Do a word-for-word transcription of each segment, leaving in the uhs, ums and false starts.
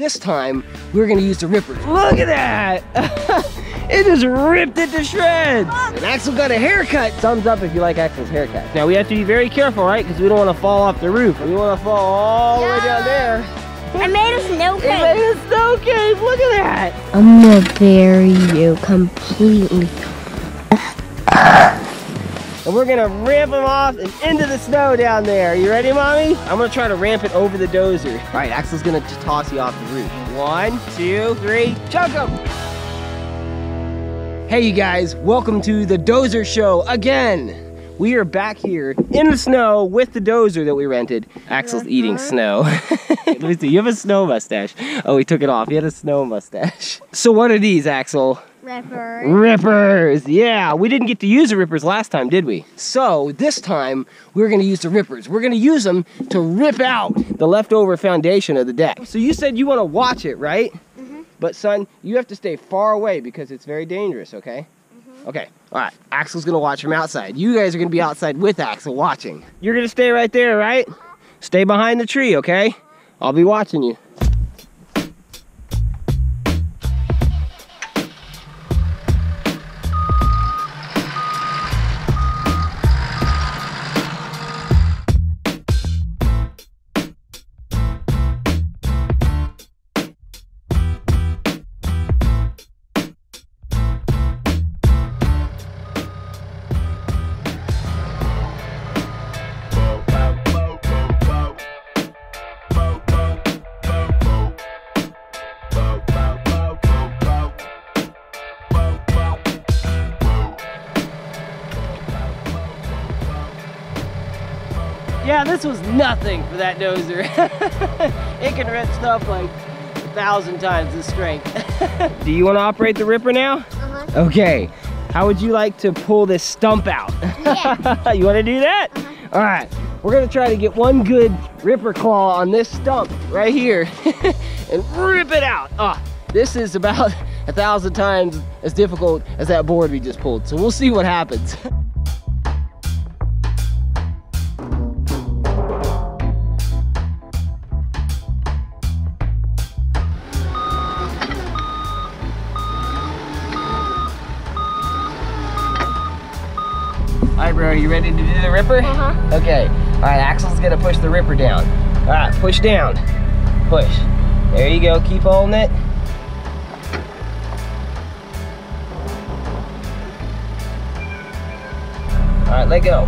This time, we're gonna use the rippers. Look at that! It just ripped it to shreds. And Axel got a haircut. Thumbs up if you like Axel's haircut. Now we have to be very careful, right? Because we don't want to fall off the roof. We want to fall all the no. way down there. I made a snow cave. I made a snow cave. Look at that. I'm gonna bury you completely. And we're gonna ramp them off and into the snow down there. You ready, mommy? I'm gonna try to ramp it over the dozer. All right, Axel's gonna just toss you off the roof. One, two, three, chunk 'em. Hey you guys, welcome to the Dozer Show again. We are back here in the snow with the dozer that we rented. Axel's uh-huh. eating snow. Let me see, you have a snow mustache. Oh, he took it off, he had a snow mustache. So what are these, Axel? Rippers. Rippers, yeah. We didn't get to use the rippers last time, did we? So this time, we're gonna use the rippers. We're gonna use them to rip out the leftover foundation of the deck. So you said you wanna watch it, right? But son, you have to stay far away because it's very dangerous, okay? Mm-hmm. Okay, all right, Axel's gonna watch from outside. You guys are gonna be outside with Axel watching. You're gonna stay right there, right? Stay behind the tree, okay? I'll be watching you. Yeah, this was nothing for that dozer. It can rip stuff like a thousand times the strength. Do you want to operate the ripper now? Uh-huh. Okay. How would you like to pull this stump out? Yeah. You want to do that? Uh-huh. All right. We're going to try to get one good ripper claw on this stump right here and rip it out. Oh, this is about a thousand times as difficult as that board we just pulled. So we'll see what happens. Are you ready to do the ripper? Uh-huh. Okay. All right, Axel's gonna push the ripper down. All right, push down. Push. There you go, keep holding it. All right, let go.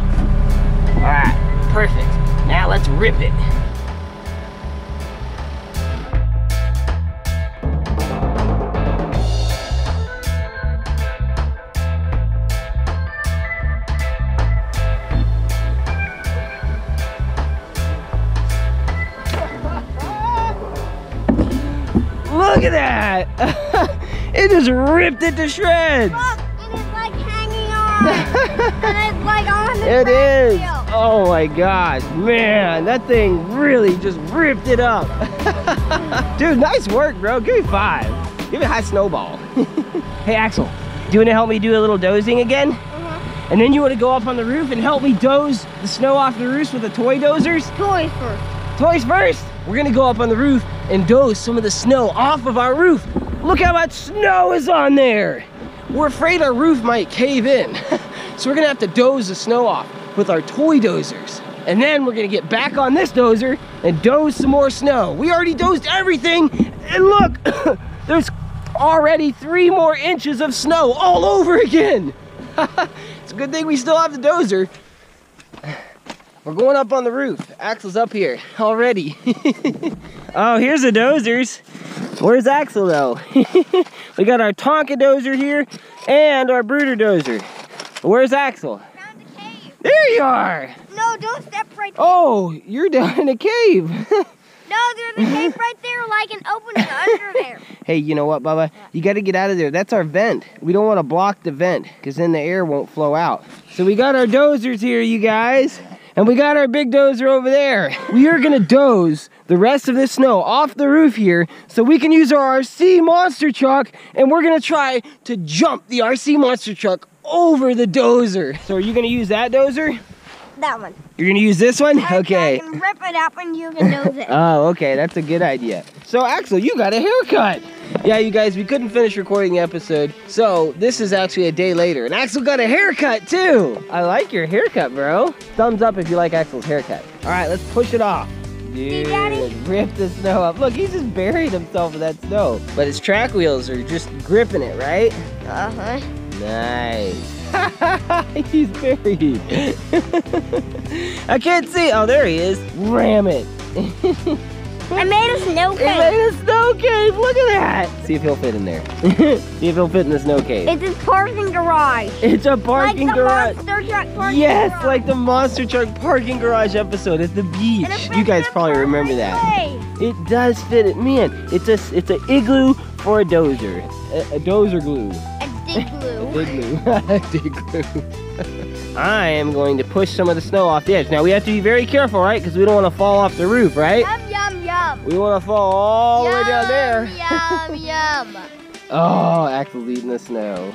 All right, perfect. Now let's rip it. Look at that! It just ripped it to shreds! Look, it is like hanging on! And it's like on the It is! Wheel. Oh my gosh, man, that thing really just ripped it up! Dude, nice work, bro. Give me five. Give me a high snowball. Hey, Axel, do you want to help me do a little dozing again? Uh-huh. And then you want to go up on the roof and help me doze the snow off the roofs with the toy dozers? Toys first. Toys first? We're gonna go up on the roof and doze some of the snow off of our roof. Look how much snow is on there. We're afraid our roof might cave in. So we're gonna have to doze the snow off with our toy dozers. And then we're gonna get back on this dozer and doze some more snow. We already dozed everything. And look, there's already three more inches of snow all over again. It's a good thing we still have the dozer. We're going up on the roof. Axel's up here already. Oh, here's the dozers. Where's Axel though? We got our Tonka Dozer here and our Bruder Dozer. Where's Axel? Down the cave. There you are. No, don't step right there. Oh, you're down in a cave. No, there's a cave right there, like an opening under there. Hey, you know what, Bubba? Yeah. You gotta get out of there. That's our vent. We don't wanna block the vent because then the air won't flow out. So we got our dozers here, you guys. And we got our big dozer over there. We are gonna doze the rest of this snow off the roof here so we can use our R C monster truck and we're gonna try to jump the R C monster truck over the dozer. So are you gonna use that dozer? that one. You're gonna use this one? I, okay. I can rip it up and you can nose it. Oh, okay, that's a good idea. So Axel, you got a haircut. Yeah, you guys, we couldn't finish recording the episode, so this is actually a day later, and Axel got a haircut too. I like your haircut, bro. Thumbs up if you like Axel's haircut. All right, let's push it off. Dude, rip the snow up. Look, he's just buried himself in that snow. But his track wheels are just gripping it, right? Uh-huh. Nice. He's buried. I can't see. Oh, there he is. Ram it. I made a snow cave. I made a snow cave. Look at that. See if he'll fit in there. See if he'll fit in the snow cave. It's a parking garage. It's a parking like garage. Monster truck parking yes, garage. Like the monster truck parking garage episode at the beach. You guys probably remember that. Way. It does fit it, man. It's a it's a igloo for a dozer. A, a dozer glue. A dig glue. A dig glue. A dig glue. I am going to push some of the snow off the edge. Now we have to be very careful, right? Because we don't want to fall off the roof, right? Yum, yum. We want to fall all yum, the way down there. Yum, yum. Oh, Axel's eating the snow.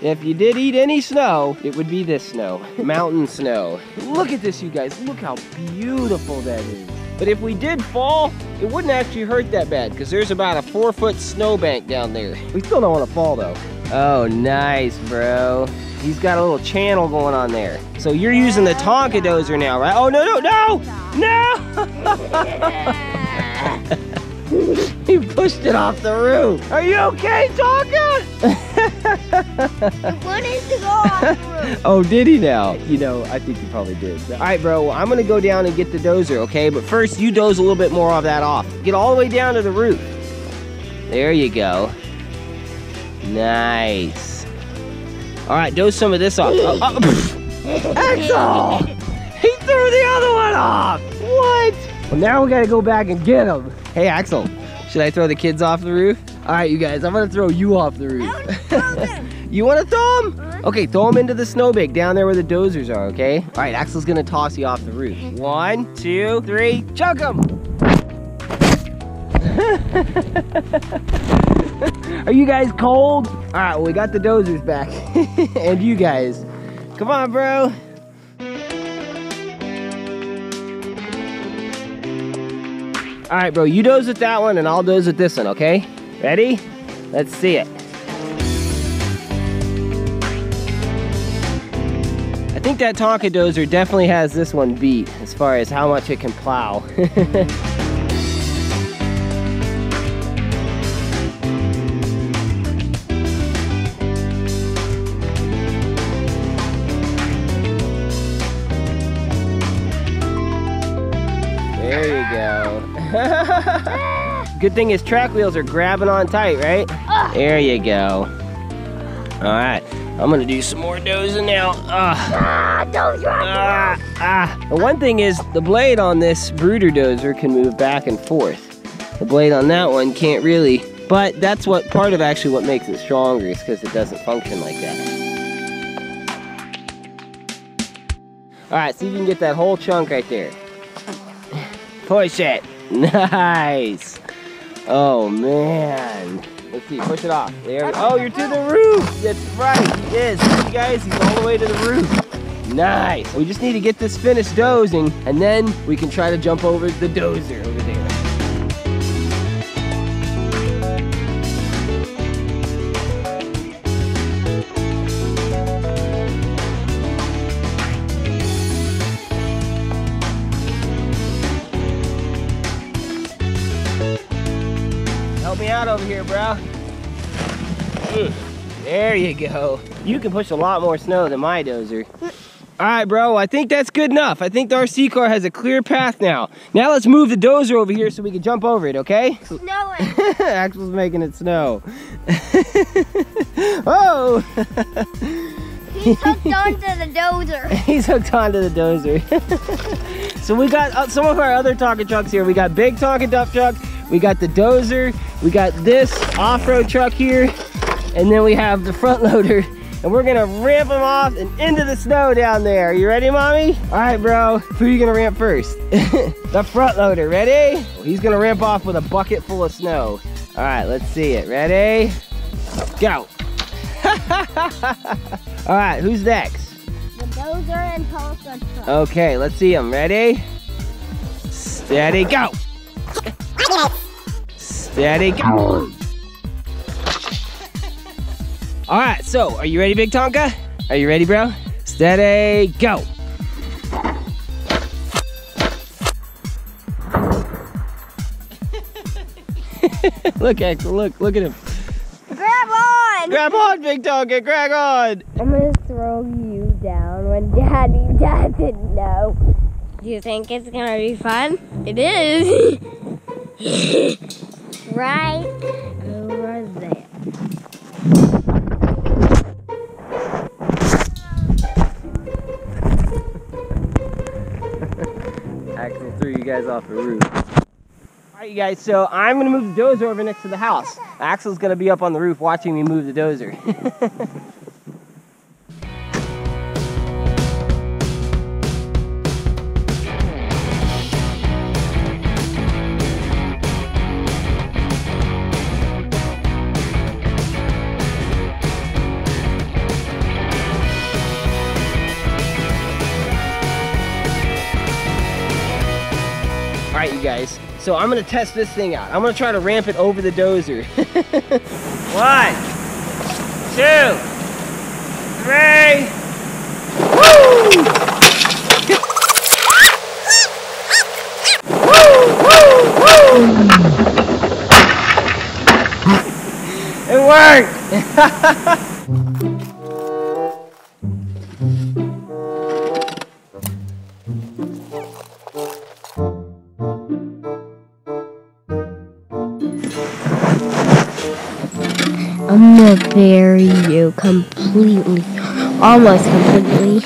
If you did eat any snow, it would be this snow. Mountain snow. Look at this, you guys. Look how beautiful that is. But if we did fall, it wouldn't actually hurt that bad because there's about a four foot snowbank down there. We still don't want to fall though. Oh, nice, bro. He's got a little channel going on there. So you're using the Tonka Dozer now, right? Oh, no, no, no! No! He pushed it off the roof. Are you okay, Tonka? What is it off the roof? Oh, did he now? You know, I think he probably did. All right, bro, well, I'm gonna go down and get the dozer, okay? But first, you doze a little bit more of that off. Get all the way down to the roof. There you go. Nice. All right, doze some of this off. Oh, oh, Axel! He threw the other one off! What? Well, now we gotta go back and get him. Hey, Axel, should I throw the kids off the roof? All right, you guys, I'm gonna throw you off the roof. You wanna throw him? Uh-huh. Okay, throw him into the snowbank down there where the dozers are, okay? All right, Axel's gonna toss you off the roof. One, two, three, chuck him! Are you guys cold? All right, well, we got the dozers back. And you guys. Come on, bro. All right, bro, you doze with that one and I'll doze with this one, okay? Ready? Let's see it. I think that Tonka Dozer definitely has this one beat as far as how much it can plow. Good thing his track wheels are grabbing on tight, right? Ugh. There you go. All right, I'm gonna do some more dozing now. Ugh. Ah, don't drop ah, ah. The one thing is the blade on this Bruder Dozer can move back and forth. The blade on that one can't really, but that's what part of actually what makes it stronger is because it doesn't function like that. All right, so you can get that whole chunk right there. Push it. Nice. Oh man. Let's see, push it off. There. Oh, you're to the roof. That's right. He is. You guys, he's all the way to the roof. Nice. We just need to get this finished dozing and then we can try to jump over the dozer over there. Me out over here, bro. There you go. You can push a lot more snow than my dozer. All right, bro, I think that's good enough. I think the R C car has a clear path now. Now let's move the dozer over here so we can jump over it, okay? Snowing. Axel's making it snow. Oh! He's hooked onto the dozer. He's hooked onto the dozer. So we got some of our other Tonka trucks here. We got big Tonka dump truck. We got the dozer, we got this off-road truck here, and then we have the front loader, and we're gonna ramp them off and into the snow down there. You ready, mommy? All right, bro, who are you gonna ramp first? The front loader, ready? He's gonna ramp off with a bucket full of snow. All right, let's see it, ready? Go. All right, who's next? The Dozer and Tonka truck. Okay, let's see them. Ready? Steady, go! Steady, go! All right, so are you ready, Big Tonka? Are you ready, bro? Steady, go! Look, Axel, look, look at him. Grab on! Grab on, Big Tonka, grab on! I'm gonna throw you down when Daddy doesn't know. Do you think it's gonna be fun? It is! Right over there. Axel threw you guys off the roof. Alright, you guys, so I'm gonna move the dozer over next to the house. Axel's gonna be up on the roof watching me move the dozer. Alright, you guys, so I'm gonna test this thing out. I'm gonna try to ramp it over the dozer. One, two, three, woo! Woo, woo, woo! It worked! I'm gonna bury you completely, almost completely,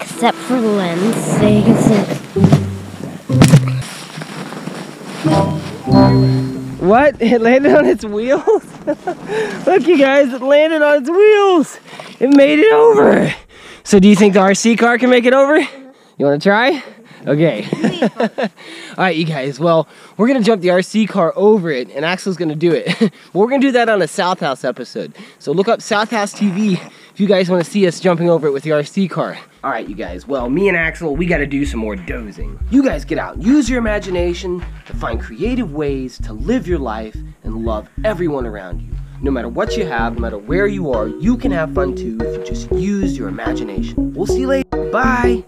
except for the lens, so you can see. What? It landed on its wheels? Look, you guys, it landed on its wheels! It made it over! So do you think the R C car can make it over? You wanna try? Okay. Alright, you guys, well, we're going to jump the R C car over it, and Axel's going to do it. But we're going to do that on a South House episode. So look up South House T V if you guys want to see us jumping over it with the R C car. Alright, you guys, well, me and Axel, we got to do some more dozing. You guys get out and use your imagination to find creative ways to live your life and love everyone around you. No matter what you have, no matter where you are, you can have fun too if you just use your imagination. We'll see you later. Bye!